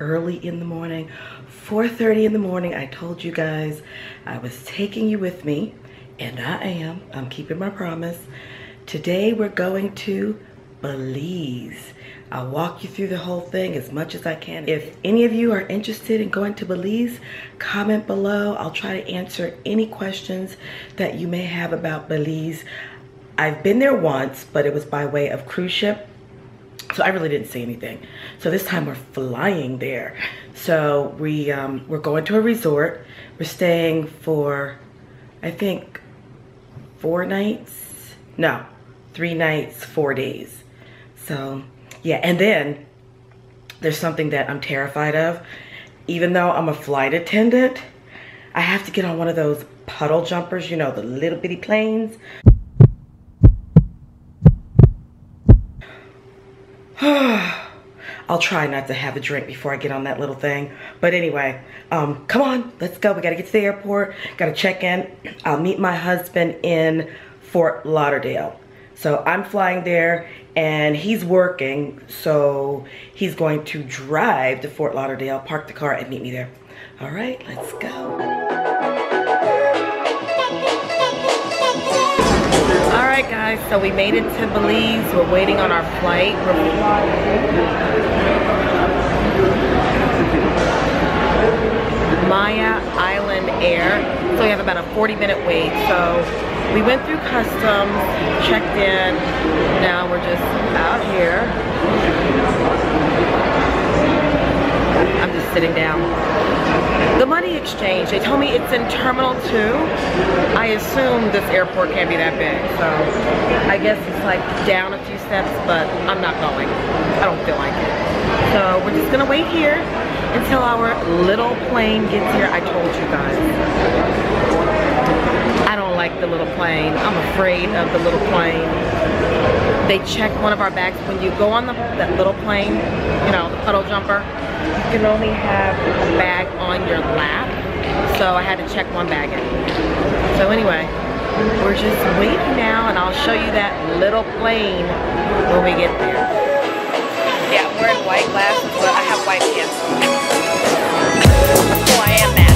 early in the morning, 4:30 in the morning. I told you guys I was taking you with me, and I am. I'm keeping my promise. Today we're going to Belize. I'll walk you through the whole thing as much as I can. If any of you are interested in going to Belize, comment below. I'll try to answer any questions that you may have about Belize. I've been there once, but it was by way of cruise ship, so I really didn't see anything. So this time we're flying there. So we're going to a resort. We're staying for, I think, 3 nights, 4 days. So yeah, and then there's something that I'm terrified of. Even though I'm a flight attendant, I have to get on one of those puddle jumpers, you know, the little bitty planes. I'll try not to have a drink before I get on that little thing. But anyway, come on, let's go. We gotta get to the airport, gotta check in. I'll meet my husband in Fort Lauderdale. So I'm flying there and he's working, so he's going to drive to Fort Lauderdale, park the car, and meet me there. All right, let's go. All right, guys, so we made it to Belize. We're waiting on our flight. Maya Island Air. So we have about a 40-minute wait, so we went through customs, checked in, now we're just out here. I'm just sitting down. The money exchange, they told me it's in Terminal 2. I assume this airport can't be that big, so I guess it's like down a few steps, but I'm not going. I don't feel like it. So we're just gonna wait here until our little plane gets here. I told you guys. I don't like the little plane. I'm afraid of the little plane. They check one of our bags. When you go on that little plane, you know, the puddle jumper, you can only have a bag on your lap. So I had to check one bag in. So anyway, we're just waiting now, and I'll show you that little plane when we get there. Yeah, I'm wearing white glasses, but I have white pants. Oh, I am that.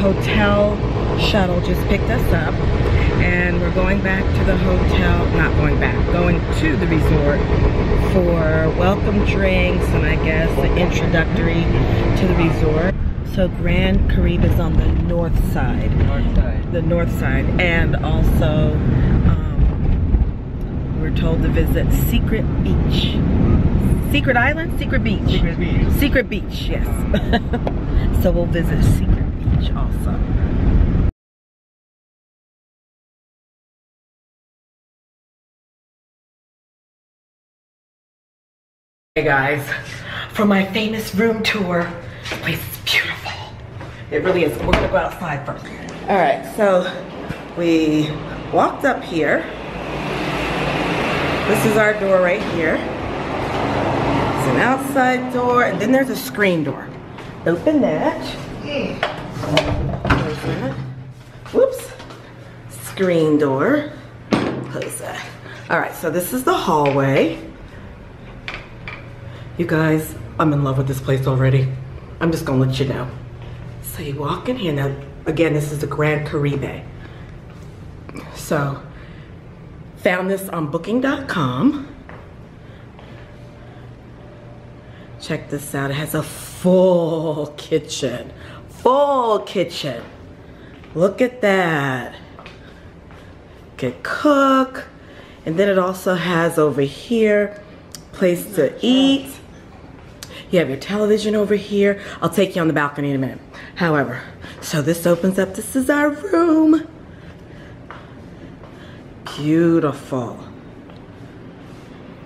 Hotel shuttle just picked us up and we're going back to the hotel, not going back, going to the resort for welcome drinks and I guess the introductory to the resort. So Grand Caribe is on the north side. North side. The north side, and also we're told to visit Secret Beach. Secret Island? Secret Beach. Secret Beach. Secret Beach, yes. So we'll visit Secret Beach also. Hey guys, for my famous room tour. This place is beautiful. It really is. We're gonna go outside first. All right, so we walked up here. This is our door right here. It's an outside door, and then there's a screen door. Open that. Close that. Whoops. Screen door. Close that. All right, so this is the hallway. You guys, I'm in love with this place already. I'm just gonna let you know. So you walk in here now. Again, this is the Grand Caribe. So, found this on booking.com. Check this out, it has a full kitchen. Full kitchen. Look at that. You can cook. And then it also has over here, place to eat. You have your television over here. I'll take you on the balcony in a minute. However, so this opens up, this is our room. Beautiful.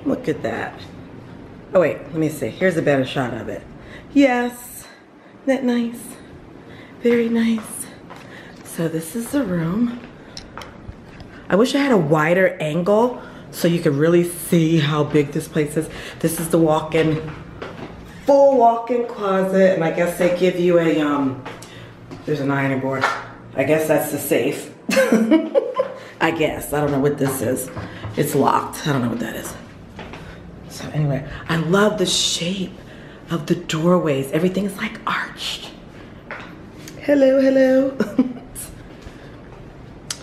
Look at that. Oh wait, let me see. Here's a better shot of it. Yes. Isn't that nice? Very nice. So this is the room. I wish I had a wider angle so you could really see how big this place is. This is the walk-in, full walk-in closet, and I guess they give you a, there's an ironing board. I guess that's the safe. I guess, I don't know what this is. It's locked, I don't know what that is. So anyway, I love the shape of the doorways. Everything is like arched. Hello, hello.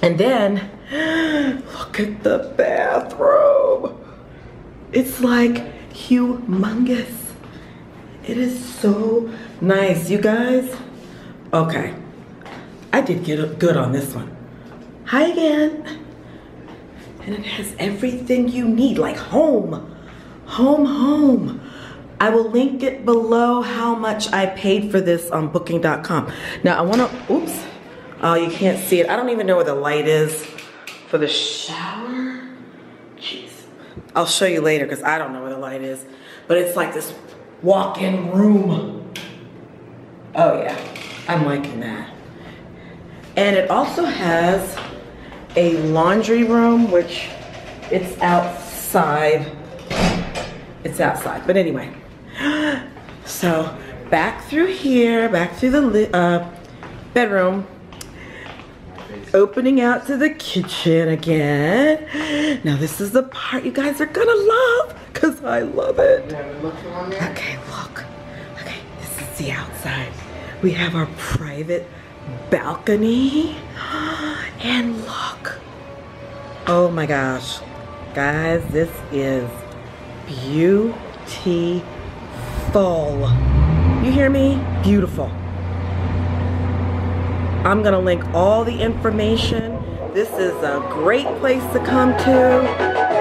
And then, look at the bathroom. It's like humongous. It is so nice, you guys. Okay, I did get good on this one. Hi again. And it has everything you need, like home, home, home. I will link it below how much I paid for this on booking.com. Now I wanna, oops. Oh, you can't see it. I don't even know where the light is for the shower. Jeez. I'll show you later because I don't know where the light is. But it's like this walk-in room. Oh yeah, I'm liking that. And it also has a laundry room, which it's outside. It's outside, but anyway. So back through here, back through the bedroom. Opening out to the kitchen again. Now this is the part you guys are gonna love, cause I love it. Okay, look. Okay, this is the outside. We have our private balcony. And look. Oh my gosh. Guys, this is beautiful. You hear me? Beautiful. I'm gonna link all the information. This is a great place to come to.